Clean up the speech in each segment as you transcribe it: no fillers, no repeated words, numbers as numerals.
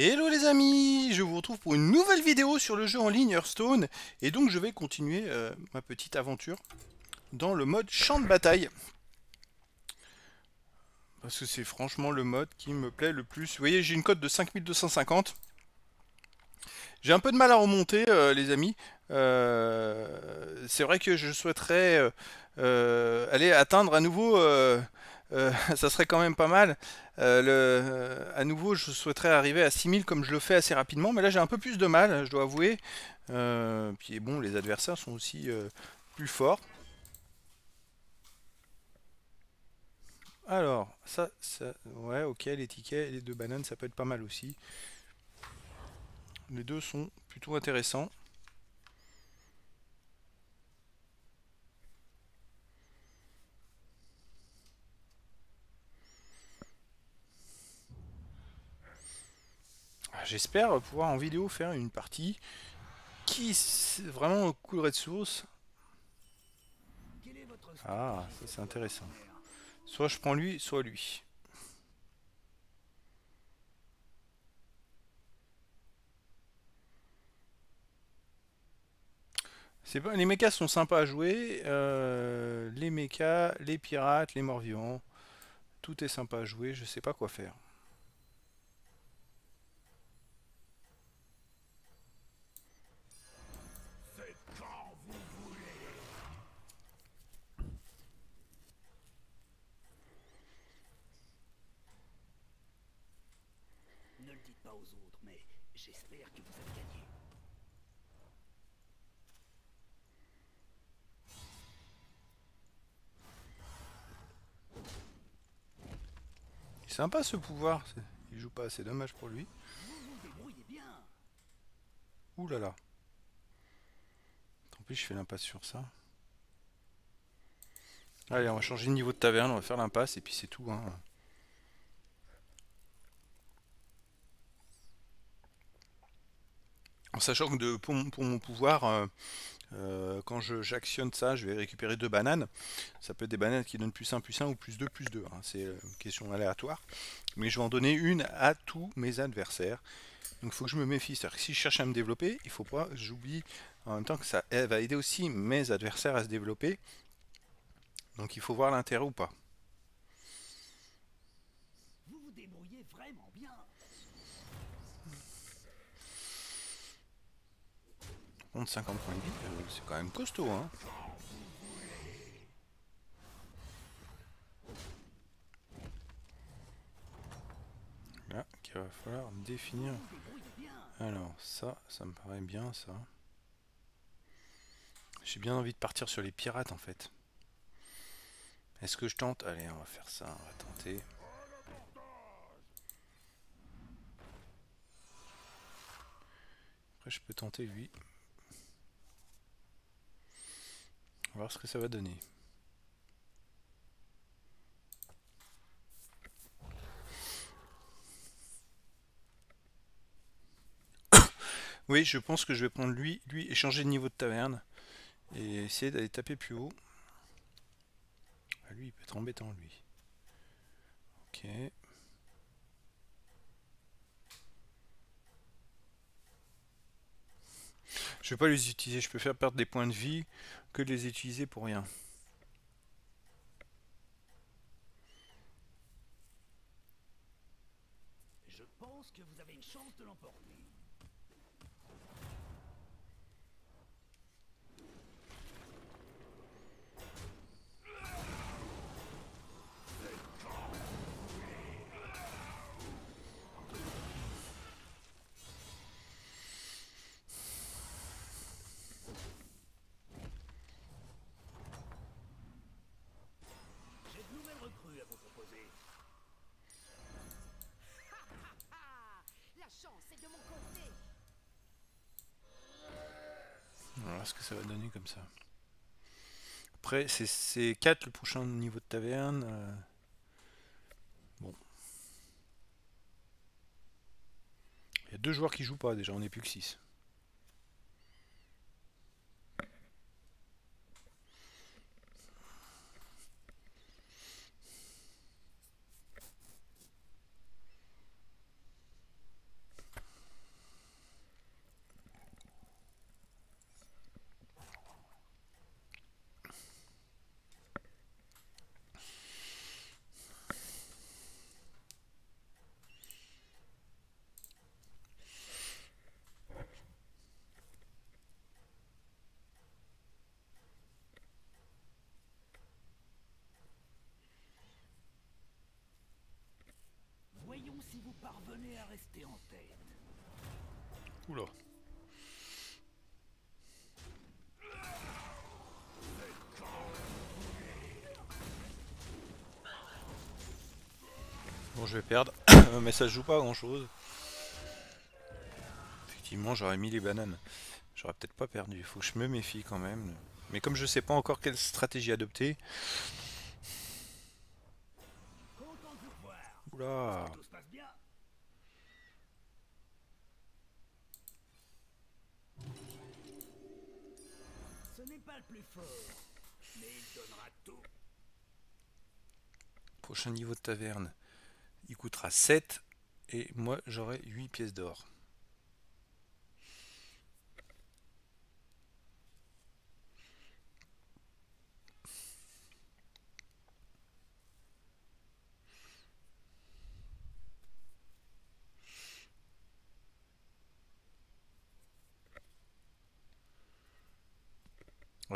Hello les amis, je vous retrouve pour une nouvelle vidéo sur le jeu en ligne Hearthstone. Et donc je vais continuer ma petite aventure dans le mode champ de bataille. Parce que c'est franchement le mode qui me plaît le plus. Vous voyez, j'ai une cote de 5250. J'ai un peu de mal à remonter les amis. C'est vrai que je souhaiterais aller atteindre à nouveau... ça serait quand même pas mal. À nouveau, je souhaiterais arriver à 6000 comme je le fais assez rapidement. Mais là, j'ai un peu plus de mal, je dois avouer. Puis bon, les adversaires sont aussi plus forts. Alors, ça... Ouais, ok, les tickets et les deux bananes, ça peut être pas mal aussi. Les deux sont plutôt intéressants. J'espère pouvoir en vidéo faire une partie qui vraiment coulerait de source. Ah, ça c'est intéressant. Soit je prends lui, soit lui. Les mecas sont sympas à jouer. Les mecas, les pirates, les morts-vivants. Tout est sympa à jouer, je sais pas quoi faire. C'est sympa ce pouvoir, il joue pas, c'est dommage pour lui. Ouh là là. Tant pis, je fais l'impasse sur ça. Allez, on va changer de niveau de taverne, on va faire l'impasse et puis c'est tout. Hein. En sachant que pour mon pouvoir, quand j'actionne ça, je vais récupérer deux bananes. Ça peut être des bananes qui donnent +1/+1 ou +2/+2. Hein. C'est une question aléatoire. Mais je vais en donner une à tous mes adversaires. Donc il faut que je me méfie. C'est-à-dire que si je cherche à me développer, il ne faut pas que j'oublie en même temps que ça va aider aussi mes adversaires à se développer. Donc il faut voir l'intérêt ou pas. De 50 points de vie, c'est quand même costaud hein. Là qu'il va falloir définir. Alors ça me paraît bien ça. J'ai bien envie de partir sur les pirates en fait. Est-ce que je tente? Allez, on va faire ça, on va tenter. Après je peux tenter lui. On va voir ce que ça va donner. Oui, je pense que je vais prendre lui et changer de niveau de taverne. Et essayer d'aller taper plus haut. Ah, lui, il peut être embêtant, lui. Ok. Je vais pas les utiliser, je peux faire perdre des points de vie que de les utiliser pour rien. Je pense que vous avez une chance de l'emporter. Voilà ce que ça va donner comme ça. Après c'est 4 le prochain niveau de taverne. Bon. Il y a deux joueurs qui jouent pas déjà, on n'est plus que 6. si vous parvenez à rester en tête. Oula. Bon, je vais perdre, mais ça joue pas grand chose. Effectivement, j'aurais mis les bananes. J'aurais peut-être pas perdu, faut que je me méfie quand même. Mais comme je sais pas encore quelle stratégie adopter. Oula! Ce n'est pas le plus fort, mais il donnera tout. Prochain niveau de taverne. Il coûtera 7 et moi j'aurai 8 pièces d'or.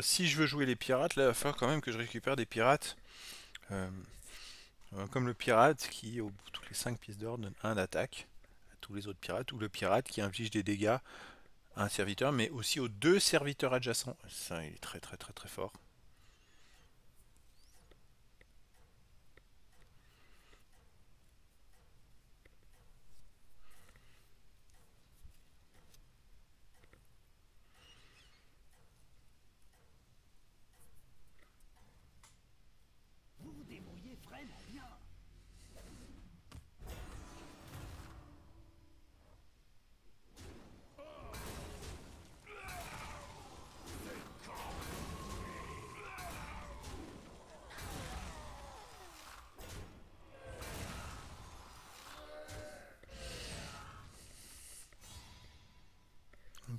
Si je veux jouer les pirates, là il va falloir quand même que je récupère des pirates. Comme le pirate qui, au bout de toutes les 5 pièces d'or, donne 1 d'attaque à tous les autres pirates, ou le pirate qui inflige des dégâts à un serviteur, mais aussi aux 2 serviteurs adjacents. Ça, il est très fort.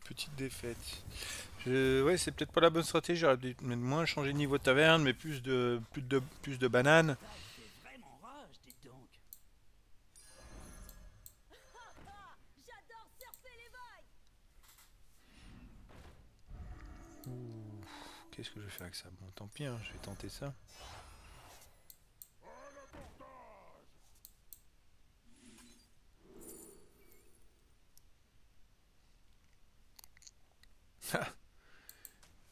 Petite défaite. Ouais, c'est peut-être pas la bonne stratégie. J'aurais dû moins changer de niveau de taverne, mais plus de bananes. Qu'est-ce que je vais faire avec ça? Bon, tant pis, hein, je vais tenter ça.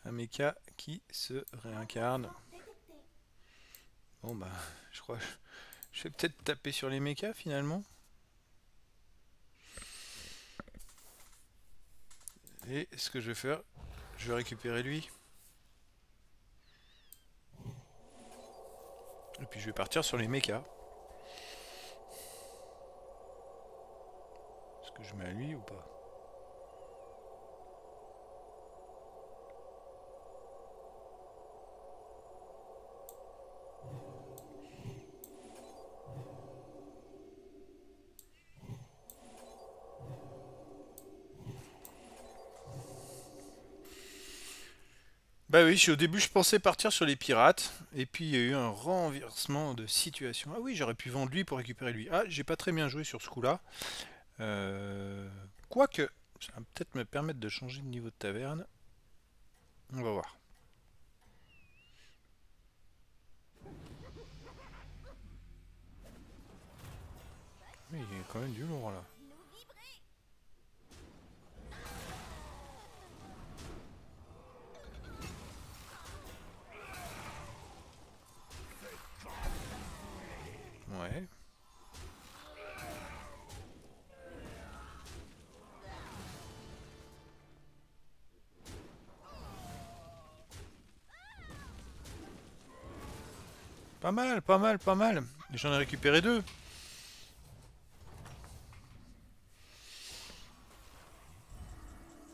Un mecha qui se réincarne. Bon bah je crois que je vais peut-être taper sur les mechas finalement. Et ce que je vais faire, je vais récupérer lui. Et puis je vais partir sur les mechas. Est-ce que je mets à lui ou pas ? Bah oui, au début je pensais partir sur les pirates, et puis il y a eu un renversement de situation. Ah oui, j'aurais pu vendre lui pour récupérer lui. Ah, j'ai pas très bien joué sur ce coup-là. Quoique, ça va peut-être me permettre de changer de niveau de taverne. On va voir. Mais il est quand même du lourd là. Ouais. Pas mal, pas mal. J'en ai récupéré 2.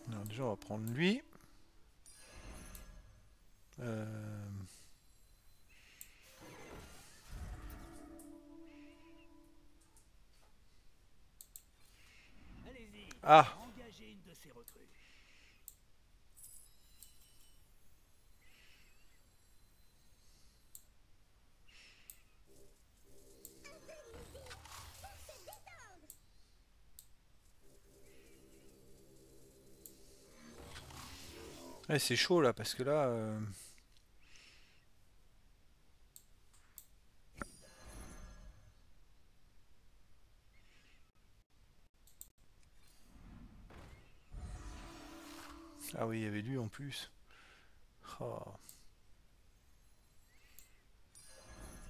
Alors déjà on va prendre lui. Ah. Ouais, c'est chaud là parce que là... Ah oui, il y avait lui en plus. Oh.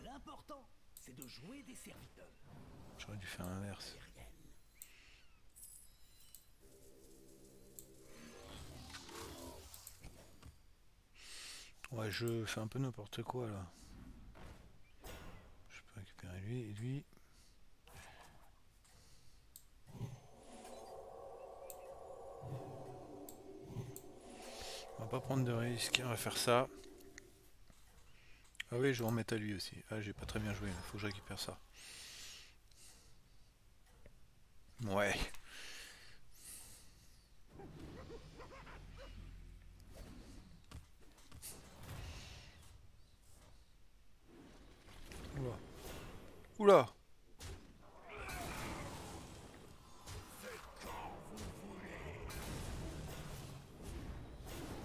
L'important, c'est de jouer des serviteurs. J'aurais dû faire l'inverse. Ouais, je fais un peu n'importe quoi là. Je peux récupérer lui et lui. On va pas prendre de risque, on va faire ça. Ah oui, je vais en mettre à lui aussi. Ah, j'ai pas très bien joué, faut que je récupère ça. Ouais. Oula. Oula.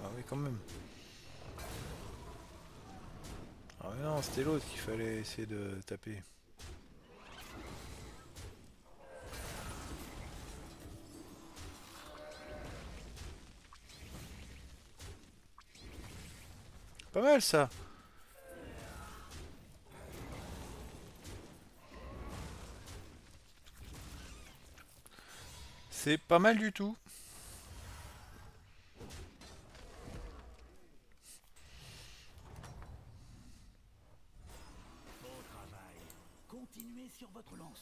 Ah oui, quand même. Ah mais non, c'était l'autre qu'il fallait essayer de taper. Pas mal ça. C'est pas mal du tout. Bon travail. Continuez sur votre lancée.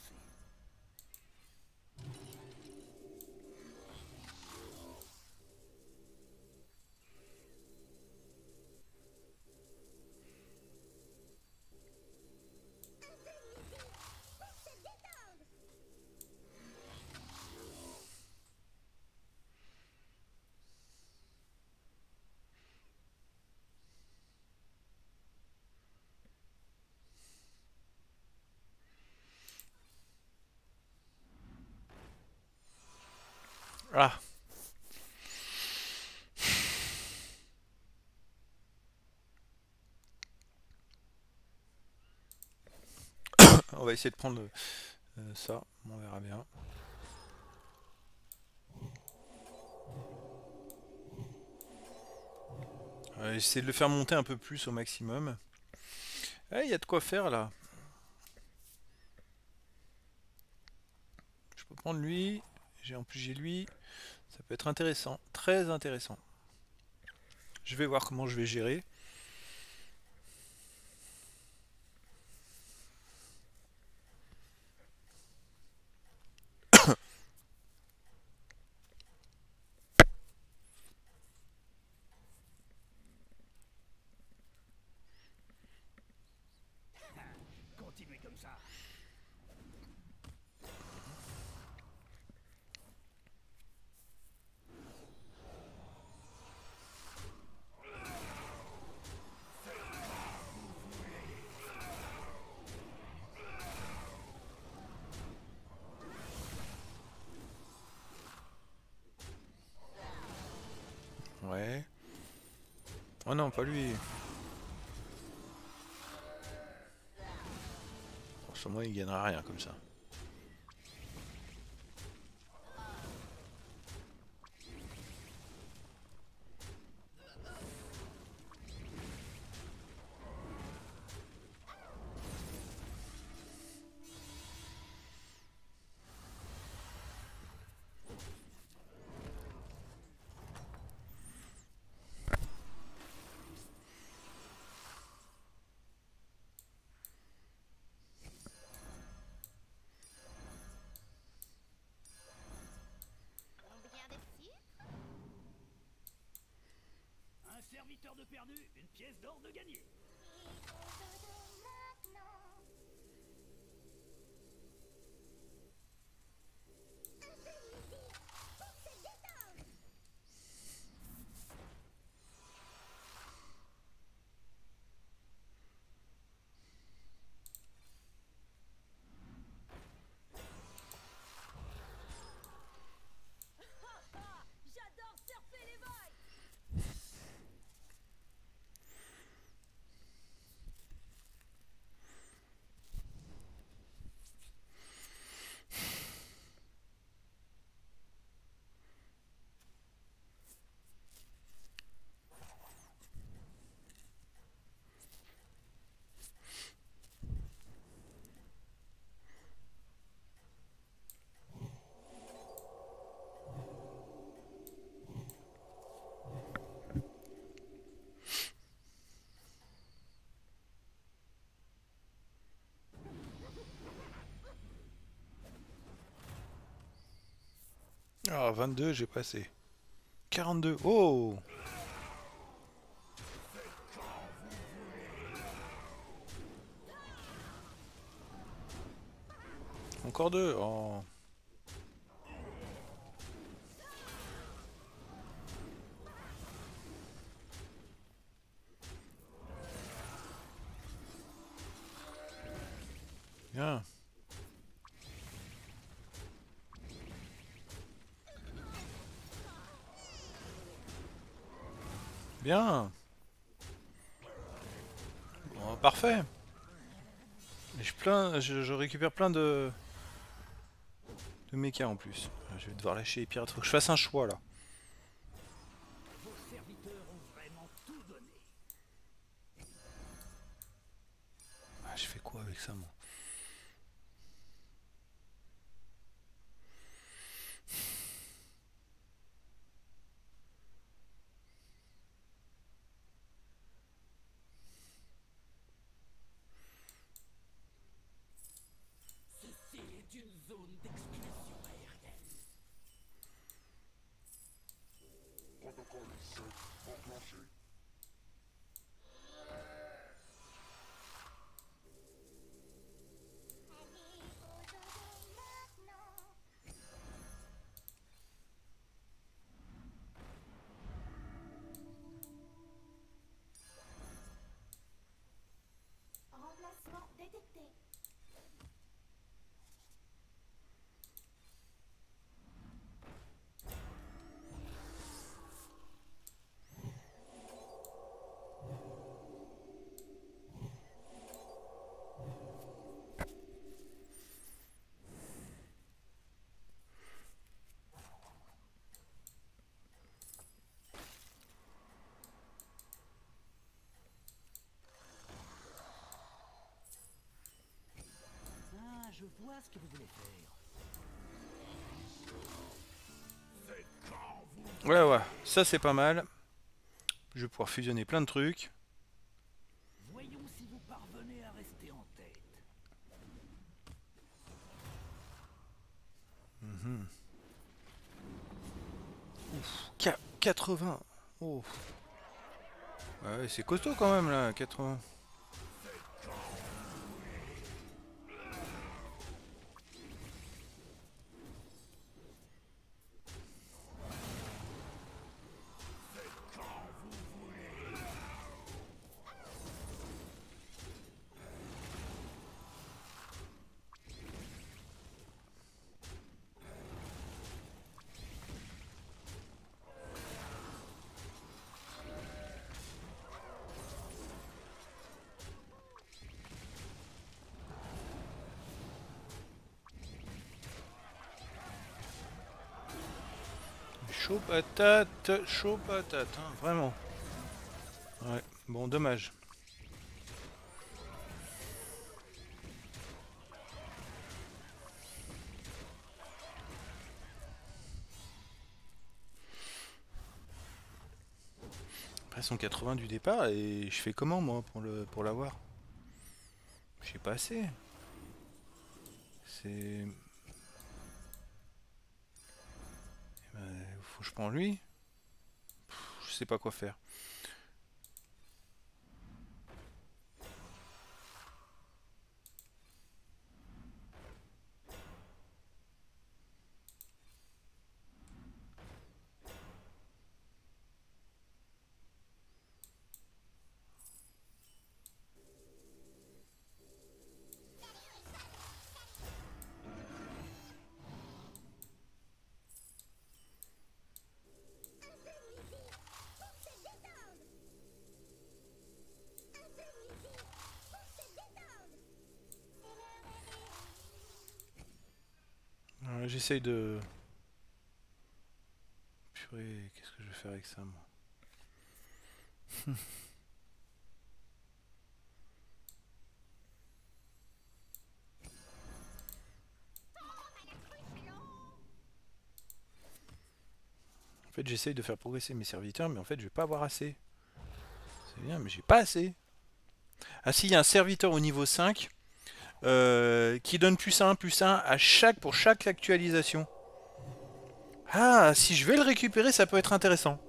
Ah. On va essayer de prendre ça, on verra bien. J'essaie de le faire monter un peu plus au maximum. Il y a de quoi faire là. Je peux prendre lui. En plus j'ai lui, ça peut être intéressant, très intéressant. Je vais voir comment je vais gérer. Continuez comme ça. Ouais. Oh non, pas lui. Bon, sans moi, il gagnera rien comme ça. Serviteur de perdu, une pièce d'or de gagné. Ah, 22, j'ai passé. 42, oh! Encore deux, oh! Bien. Bien. Bon, parfait. Et je récupère plein de mechas en plus. Je vais devoir lâcher les pirates. Faut que je fasse un choix là. Vos serviteurs ont vraiment tout donné. Ah, je fais quoi avec ça moi? Je vois ce que vous voulez faire. Ouais, ouais, ça c'est pas mal. Je vais pouvoir fusionner plein de trucs. Voyons si vous parvenez à rester en tête. Mmh. Ouf, 80. Oh. Ouais, c'est costaud quand même là, 80. Chaud patate, hein, vraiment. Ouais, bon, dommage. Après, 180 du départ, et je fais comment, moi, pour l'avoir? J'ai pas assez. C'est... Faut que je prends lui. Je sais pas quoi faire. J'essaye de... Purée, qu'est-ce que je vais faire avec ça, moi? En fait, j'essaye de faire progresser mes serviteurs, mais en fait, je vais pas avoir assez. C'est bien, mais j'ai pas assez. Ah si, il y a un serviteur au niveau 5. Qui donne +1 à chaque, pour chaque actualisation. Ah, si je vais le récupérer, ça peut être intéressant.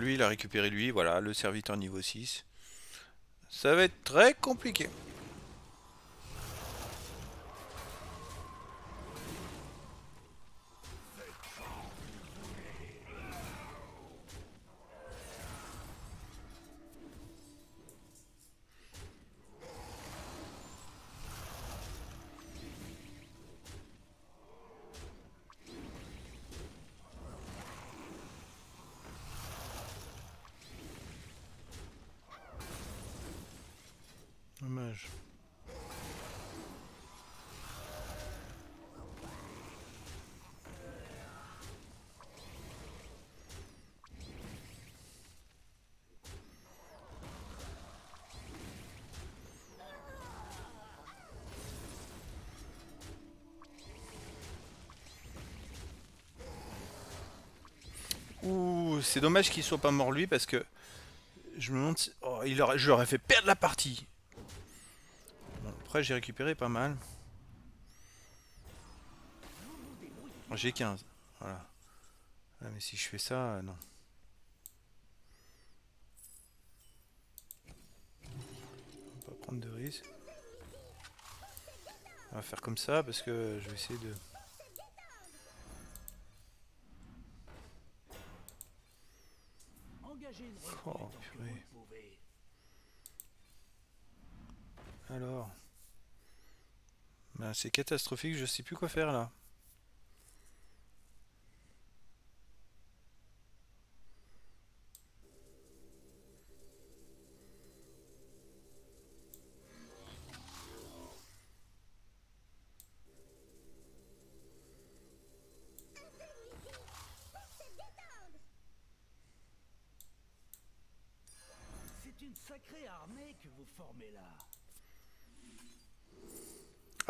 Lui il a récupéré lui, voilà, le serviteur niveau 6. Ça va être très compliqué. Ouh, c'est dommage qu'il soit pas mort lui, parce que je me demande si... Oh, je leur ai fait perdre la partie. Bon, après j'ai récupéré pas mal. J'ai 15. Voilà. Ah, mais si je fais ça, non. On va pas prendre de risque. On va faire comme ça parce que je vais essayer de... Oh purée. Alors. Ben, c'est catastrophique, je sais plus quoi faire là.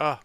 Ah.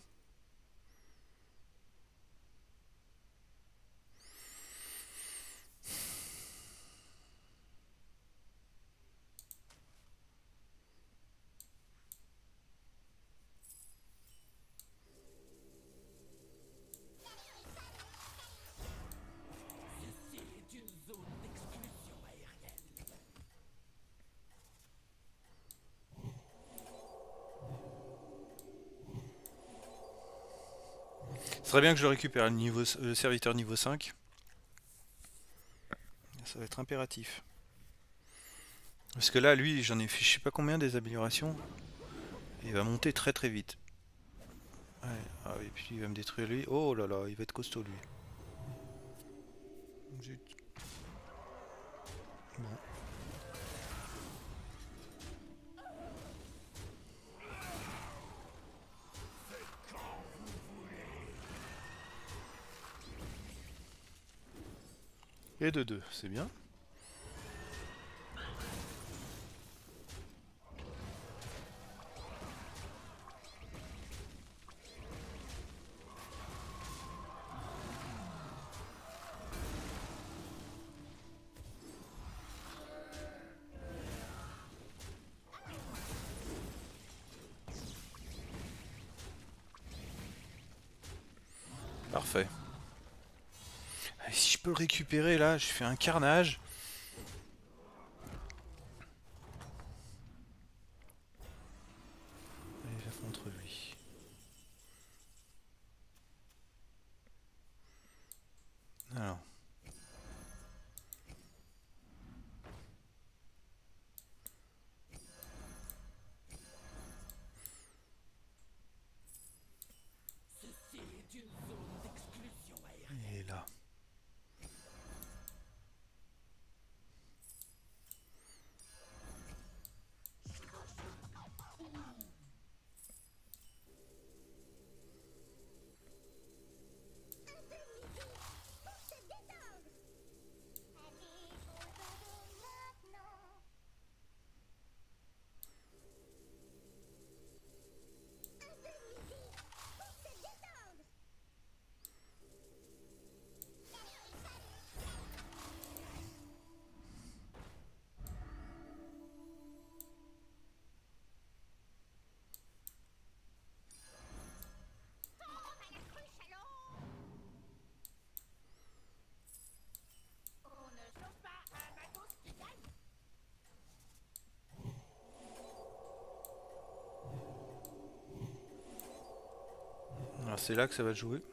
Très bien que je récupère le serviteur niveau 5. Ça va être impératif. Parce que là, lui, j'en ai fait je sais pas combien des améliorations. Et il va monter très très vite. Ouais. Ah oui, puis il va me détruire lui. Oh là là, il va être costaud lui. Zut. Bon. Et de 2, c'est bien. Parfait. Si je peux le récupérer là, je fais un carnage. Allez, je vais contre lui. Alors. Il est là. c'est là que ça va jouer.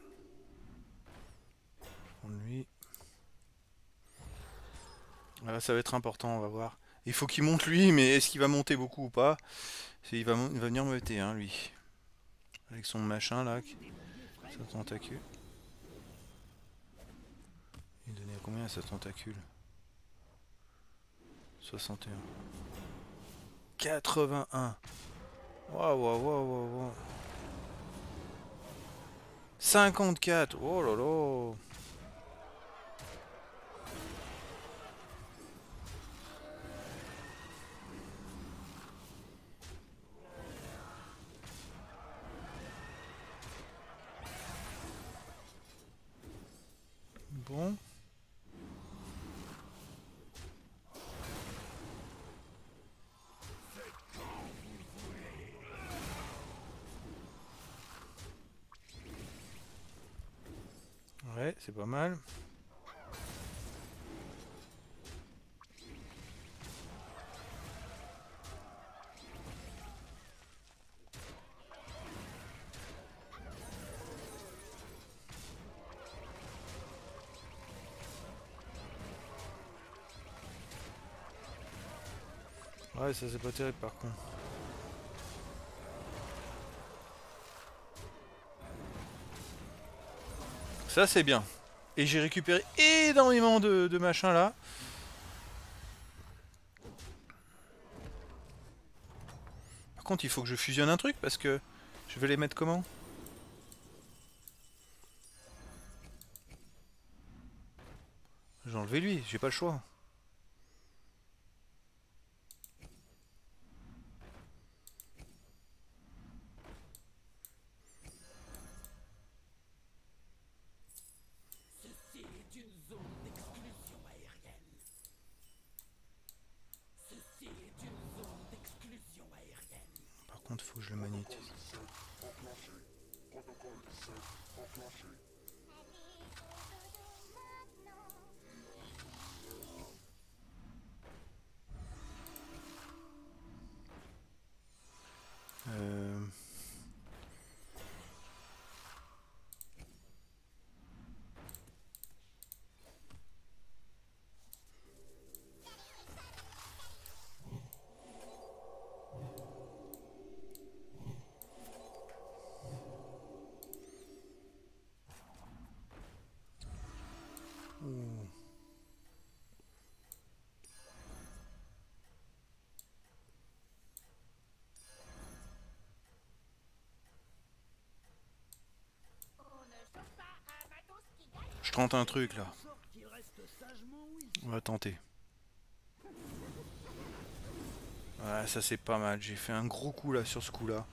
Lui. Voilà, ça va être important, on va voir. Il faut qu'il monte lui, mais est-ce qu'il va monter beaucoup ou pas? Il va venir me péter, hein, lui. Avec son machin là, sa tentacule. Il donnait à combien à sa tentacule? 61. 81. Waouh, waouh, waouh, waouh. 54. Oh là là. Bon. Ouais, c'est pas mal. Ouais, ça c'est pas terrible par contre. Ça c'est bien. Et j'ai récupéré énormément de machins là. Par contre il faut que je fusionne un truc parce que je vais les mettre comment? J'ai enlevé lui, j'ai pas le choix. Je tente un truc là. On va tenter. Ouais, ça c'est pas mal. J'ai fait un gros coup là sur ce coup là.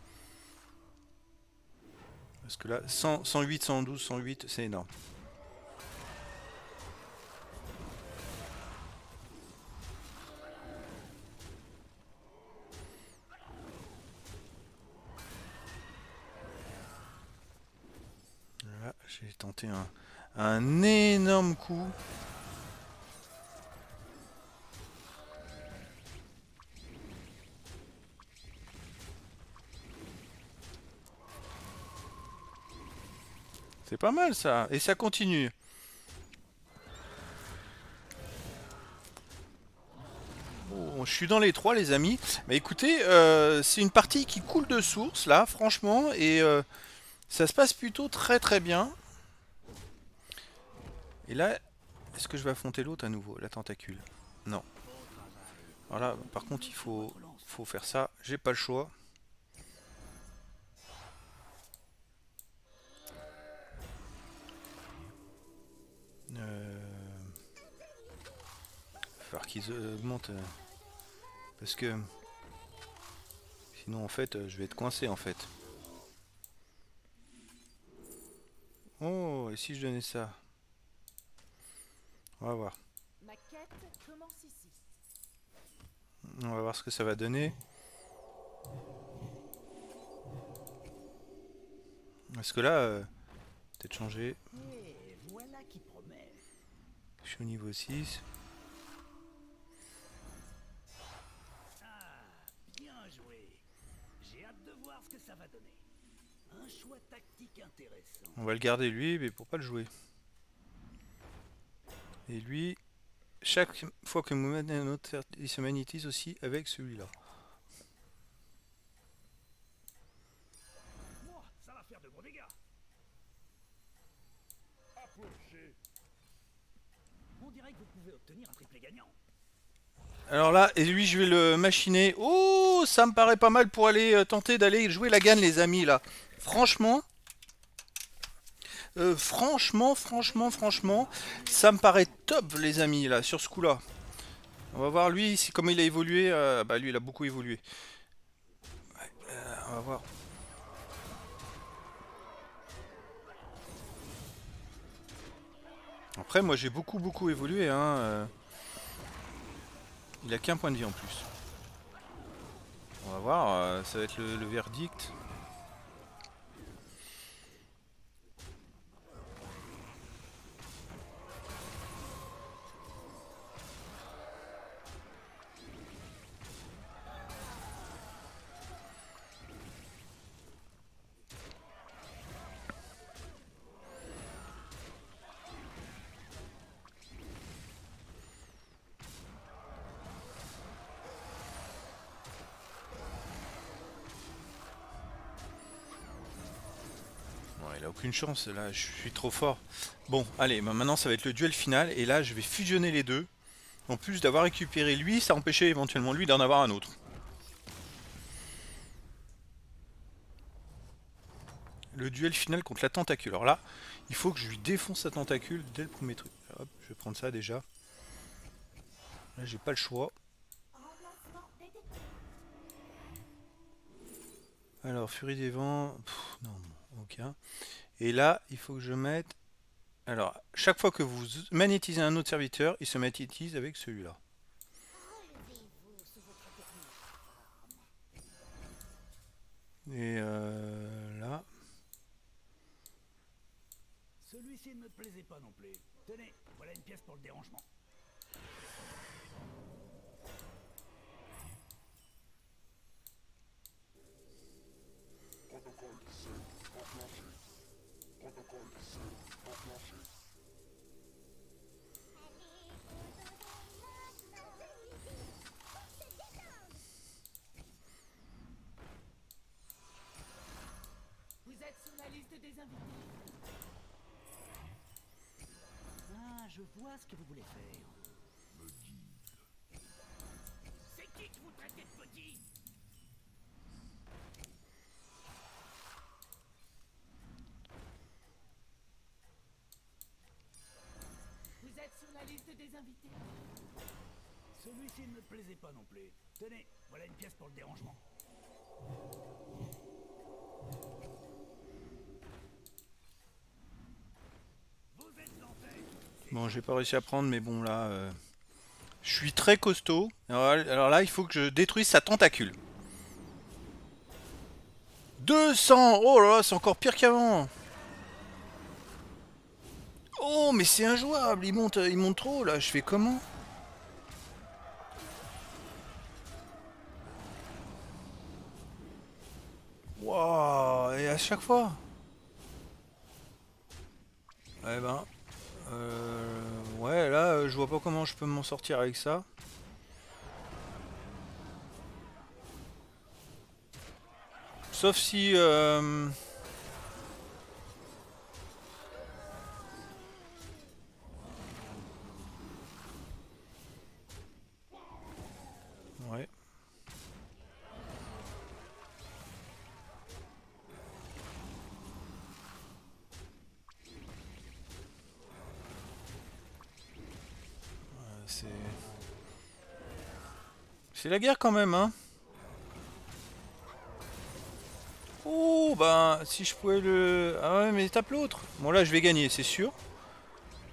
Parce que là, 100, 108, 112, 108, c'est énorme. Là, j'ai tenté un énorme coup. C'est pas mal ça, et ça continue. Bon, je suis dans les trois les amis. Bah écoutez, c'est une partie qui coule de source là, franchement, et ça se passe plutôt très très bien. Et là, est-ce que je vais affronter l'autre à nouveau, la tentacule? Non. Alors là, par contre, il faut faire ça. J'ai pas le choix. Il va falloir qu'ils augmentent. Parce que... Sinon, en fait, je vais être coincé, en fait. Oh, et si je donnais ça? On va voir. Ma quête commence ici. On va voir ce que ça va donner. Parce que là, peut-être changer. Et voilà qui promet. Je suis au niveau 6. Ah, bien joué. J'ai hâte de voir ce que ça va donner. On va le garder lui, mais pour pas le jouer. Et lui, chaque fois que Mohamed est un autre, il se magnétise aussi avec celui-là. Alors là, et lui, je vais le machiner. Oh, ça me paraît pas mal pour aller tenter d'aller jouer la gagne, les amis, là. Franchement, franchement, ça me paraît top, les amis, là, sur ce coup-là. On va voir, lui, si, comment il a évolué. Bah, lui, il a beaucoup évolué. Ouais, on va voir. Après, moi, j'ai beaucoup évolué, hein. Il a qu'un point de vie en plus. On va voir, ça va être le verdict. Aucune chance, là je suis trop fort. Bon, allez, bah maintenant ça va être le duel final et là je vais fusionner les deux. En plus d'avoir récupéré lui, ça empêchait éventuellement lui d'en avoir un autre. Le duel final contre la tentacule. Alors là, il faut que je lui défonce sa tentacule dès le premier truc. Hop, je vais prendre ça déjà. Là j'ai pas le choix. Alors, furie des vents, non, aucun. Et là, il faut que je mette... Alors, chaque fois que vous magnétisez un autre serviteur, il se magnétise avec celui-là. Et là... Celui-ci ne me plaisait pas non plus. Tenez, voilà une pièce pour le dérangement. Vous êtes sur la liste des invités. Ah, je vois ce que vous voulez faire. Me guide. C'est qui vous traitez de petit? Des invités. Celui-ci ne me plaisait pas non plus. Tenez, voilà une pièce pour le dérangement. Vous êtes en tête. Bon, j'ai pas réussi à prendre, mais bon là, je suis très costaud. Alors là, il faut que je détruise sa tentacule. 200. Oh là là, c'est encore pire qu'avant. Oh mais c'est injouable, il monte trop là, je fais comment? Waouh, et à chaque fois. Eh ben... ouais là, je vois pas comment je peux m'en sortir avec ça. Sauf si... C'est la guerre quand même, hein. Oh, ben, si je pouvais le... Ah ouais, mais tape l'autre. Bon, là, je vais gagner, c'est sûr.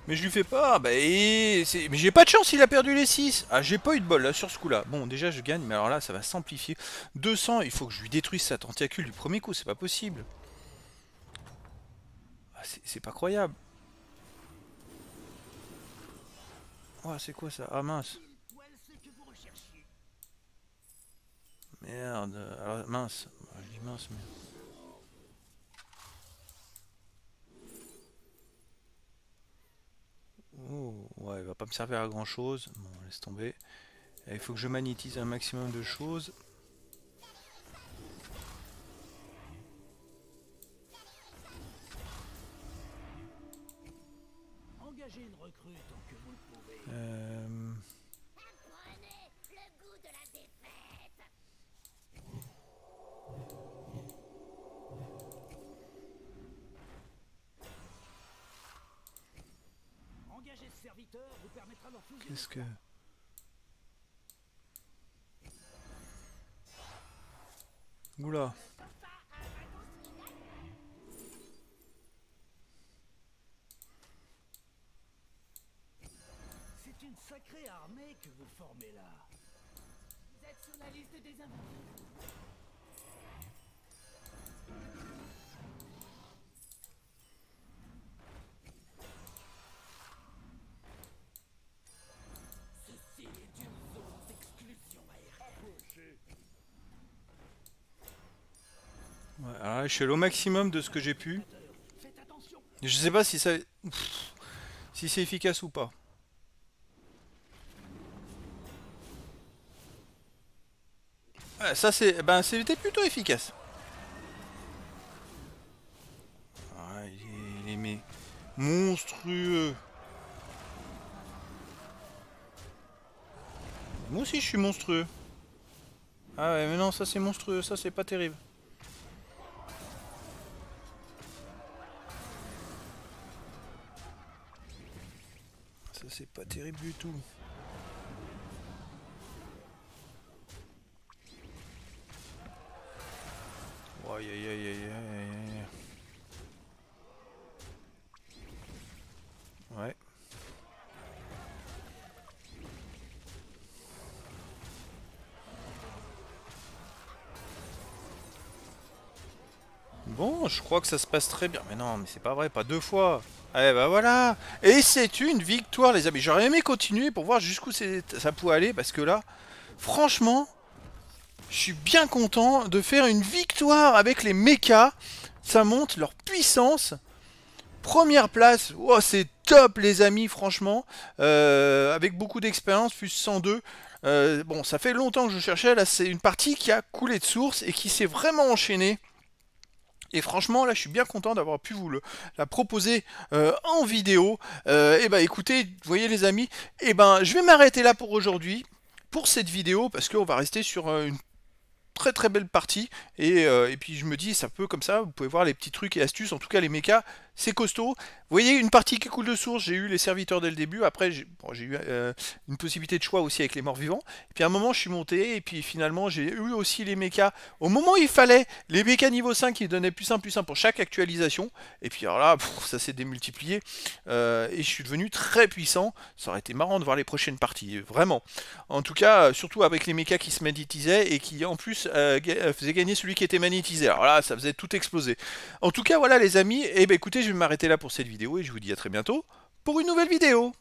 Mais je lui fais pas. Bah, et... Mais j'ai pas de chance, il a perdu les 6. Ah, j'ai pas eu de bol, là, sur ce coup-là. Bon, déjà, je gagne, mais alors là, ça va s'amplifier. 200, il faut que je lui détruise sa tentacule du premier coup, c'est pas possible. Ah, c'est pas croyable. Oh, c'est quoi ça? Ah mince. Merde. Alors mince. Je dis mince mais. va pas me servir à grand chose. Bon, laisse tomber. Et il faut que je magnétise un maximum de choses. Qu'est-ce que... Oula. C'est une sacrée armée que vous formez là. Vous êtes sur la liste des invités. Alors là, je suis allé au maximum de ce que j'ai pu. Je sais pas si ça, si c'est efficace ou pas. Ouais, ça c'est, ben c'était plutôt efficace. Ah, il est monstrueux. Moi aussi je suis monstrueux. Ah ouais, mais non, ça c'est monstrueux, ça c'est pas terrible. C'est pas terrible du tout. Aïe aïe aïe aïe aïe. Ouais. Bon, je crois que ça se passe très bien. Mais non, mais c'est pas vrai, pas deux fois. Eh ben voilà. Et c'est une victoire les amis. J'aurais aimé continuer pour voir jusqu'où ça pouvait aller. Parce que là, franchement, je suis bien content de faire une victoire avec les mechas. Ça monte leur puissance. Première place. Oh, c'est top les amis, franchement. Avec beaucoup d'expérience, plus 102. Bon, ça fait longtemps que je cherchais. Là, c'est une partie qui a coulé de source et qui s'est vraiment enchaînée. Et franchement là je suis bien content d'avoir pu vous la proposer en vidéo. Et bah écoutez, vous voyez les amis, et ben je vais m'arrêter là pour aujourd'hui, pour cette vidéo, parce qu'on va rester sur une très très belle partie. Et puis je me dis ça peut comme ça, vous pouvez voir les petits trucs et astuces, en tout cas les mechas, c'est costaud. Vous voyez une partie qui coule de source, j'ai eu les serviteurs dès le début, après j'ai eu une possibilité de choix aussi avec les morts vivants. Et puis à un moment je suis monté et puis finalement j'ai eu aussi les mechas au moment où il fallait, les mechas niveau 5 qui donnaient plus 1 pour chaque actualisation. Et puis alors là pff, ça s'est démultiplié et je suis devenu très puissant. Ça aurait été marrant de voir les prochaines parties, vraiment. En tout cas surtout avec les mechas qui se magnétisaient et qui en plus faisaient gagner celui qui était magnétisé. Alors là ça faisait tout exploser. En tout cas voilà les amis, et bah écoutez, je vais m'arrêter là pour cette vidéo et je vous dis à très bientôt pour une nouvelle vidéo.